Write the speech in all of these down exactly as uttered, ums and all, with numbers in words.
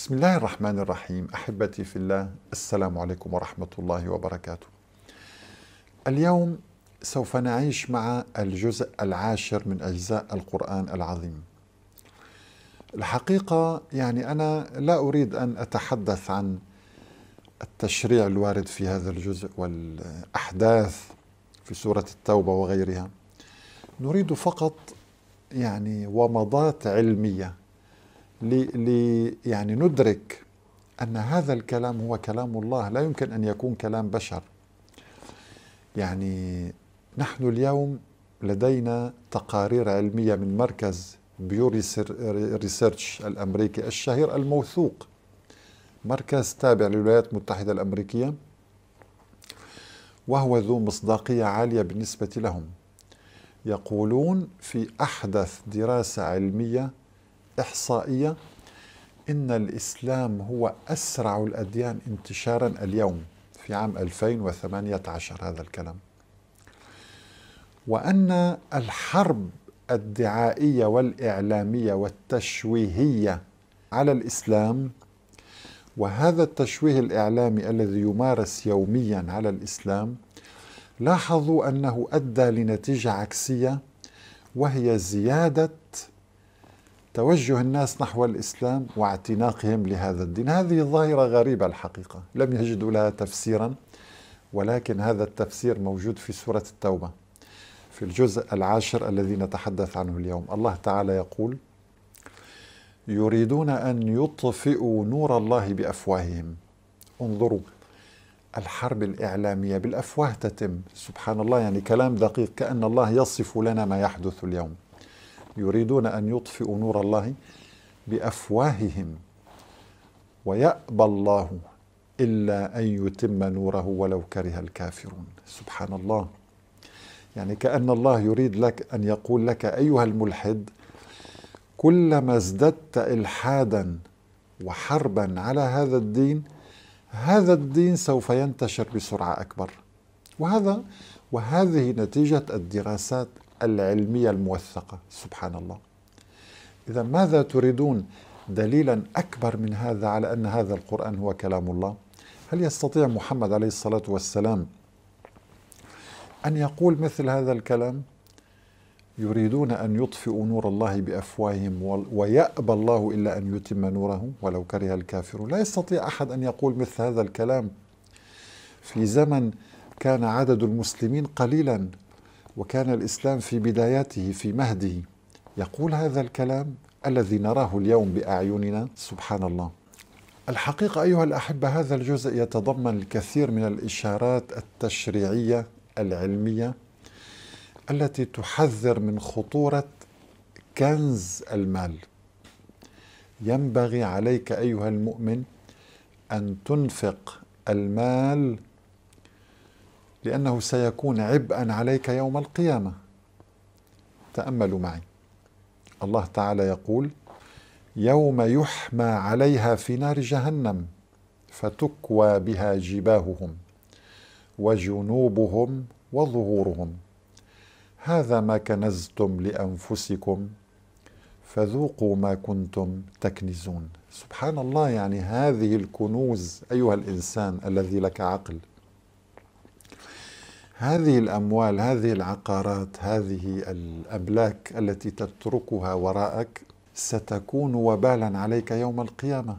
بسم الله الرحمن الرحيم. أحبتي في الله، السلام عليكم ورحمة الله وبركاته. اليوم سوف نعيش مع الجزء العاشر من أجزاء القرآن العظيم. الحقيقة يعني أنا لا أريد أن أتحدث عن التشريع الوارد في هذا الجزء والأحداث في سورة التوبة وغيرها، نريد فقط يعني ومضات علمية لي يعني ندرك أن هذا الكلام هو كلام الله، لا يمكن أن يكون كلام بشر. يعني نحن اليوم لدينا تقارير علمية من مركز بيو ريسيرش الأمريكي الشهير الموثوق، مركز تابع للولايات المتحدة الأمريكية، وهو ذو مصداقية عالية بالنسبة لهم. يقولون في أحدث دراسة علمية إحصائية إن الإسلام هو أسرع الأديان انتشارا اليوم في عام ألفين وثمانية عشر، هذا الكلام، وأن الحرب الدعائية والإعلامية والتشويهية على الإسلام، وهذا التشويه الإعلامي الذي يمارس يوميا على الإسلام، لاحظوا أنه أدى لنتيجة عكسية، وهي زيادة توجه الناس نحو الإسلام واعتناقهم لهذا الدين. هذه ظاهرة غريبة الحقيقة، لم يجدوا لها تفسيرا، ولكن هذا التفسير موجود في سورة التوبة في الجزء العاشر الذي نتحدث عنه اليوم. الله تعالى يقول: يريدون أن يطفئوا نور الله بأفواههم. انظروا، الحرب الإعلامية بالأفواه تتم، سبحان الله، يعني كلام دقيق، كأن الله يصف لنا ما يحدث اليوم. يريدون أن يطفئوا نور الله بأفواههم ويأبى الله إلا أن يتم نوره ولو كره الكافرون. سبحان الله، يعني كأن الله يريد لك أن يقول لك: أيها الملحد، كلما ازددت إلحادا وحربا على هذا الدين، هذا الدين سوف ينتشر بسرعة أكبر. وهذا وهذه نتيجة الدراسات العلمية الموثقة، سبحان الله. إذا ماذا تريدون دليلا أكبر من هذا على أن هذا القرآن هو كلام الله؟ هل يستطيع محمد عليه الصلاة والسلام أن يقول مثل هذا الكلام؟ يريدون أن يطفئوا نور الله بأفواههم ويأبى الله إلا أن يتم نوره ولو كره الكافرون. لا يستطيع أحد أن يقول مثل هذا الكلام في زمن كان عدد المسلمين قليلا، وكان الإسلام في بداياته في مهده. يقول هذا الكلام الذي نراه اليوم بأعيننا، سبحان الله. الحقيقة أيها الأحبة، هذا الجزء يتضمن الكثير من الإشارات التشريعية العلمية التي تحذر من خطورة كنز المال. ينبغي عليك أيها المؤمن أن تنفق المال، لأنه سيكون عبئا عليك يوم القيامة. تأملوا معي، الله تعالى يقول: يوم يحمى عليها في نار جهنم فتكوى بها جباههم وجنوبهم وظهورهم، هذا ما كنزتم لأنفسكم فذوقوا ما كنتم تكنزون. سبحان الله، يعني هذه الكنوز أيها الإنسان الذي لك عقل، هذه الأموال، هذه العقارات، هذه الأملاك التي تتركها وراءك ستكون وبالا عليك يوم القيامة.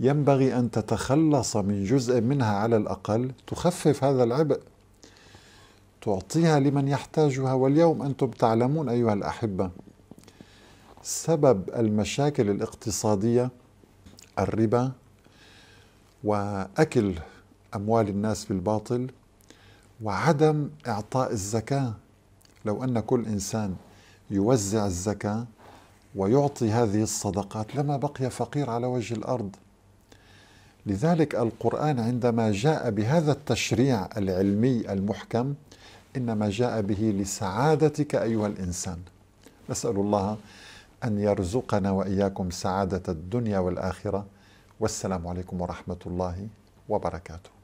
ينبغي أن تتخلص من جزء منها على الأقل، تخفف هذا العبء، تعطيها لمن يحتاجها. واليوم أنتم تعلمون أيها الأحبة، سبب المشاكل الاقتصادية الربا وأكل أموال الناس بالباطل وعدم إعطاء الزكاة. لو أن كل إنسان يوزع الزكاة ويعطي هذه الصدقات لما بقي فقير على وجه الأرض. لذلك القرآن عندما جاء بهذا التشريع العلمي المحكم إنما جاء به لسعادتك أيها الإنسان. نسأل الله أن يرزقنا وإياكم سعادة الدنيا والآخرة، والسلام عليكم ورحمة الله وبركاته.